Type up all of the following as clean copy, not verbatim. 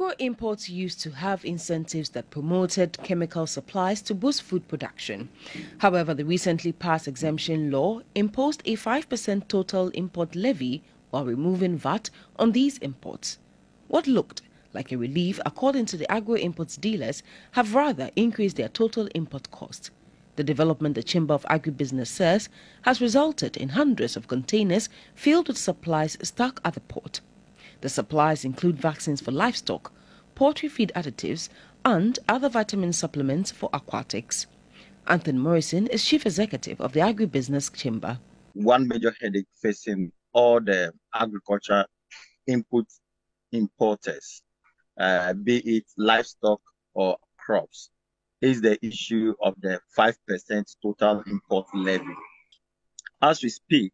Agro imports used to have incentives that promoted chemical supplies to boost food production. However, the recently passed exemption law imposed a 5% total import levy while removing VAT on these imports. What looked like a relief, according to the agro imports dealers, have rather increased their total import cost. The development, the Chamber of Agribusiness says, has resulted in hundreds of containers filled with supplies stuck at the port. The supplies include vaccines for livestock, poultry feed additives, and other vitamin supplements for aquatics. Anthony Morrison is Chief Executive of the Agribusiness Chamber. One major headache facing all the agriculture input importers, be it livestock or crops, is the issue of the 5% total import levy. As we speak,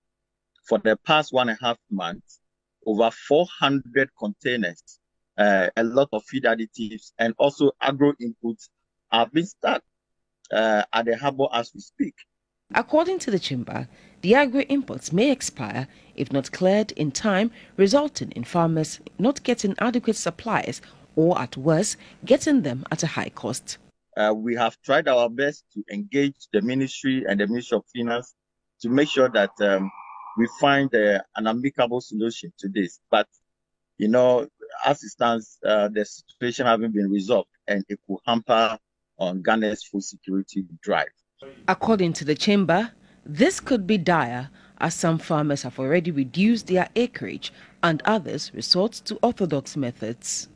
for the past 1.5 months, over 400 containers, a lot of feed additives and also agro inputs have been stuck at the harbour as we speak. According to the Chamber, the agro imports may expire if not cleared in time, resulting in farmers not getting adequate supplies or, at worst, getting them at a high cost. We have tried our best to engage the ministry and the Ministry of Finance to make sure that we find an amicable solution to this. But, you know, as it stands, the situation hasn't been resolved, and it could hamper on Ghana's food security drive. According to the Chamber, this could be dire, as some farmers have already reduced their acreage and others resort to orthodox methods.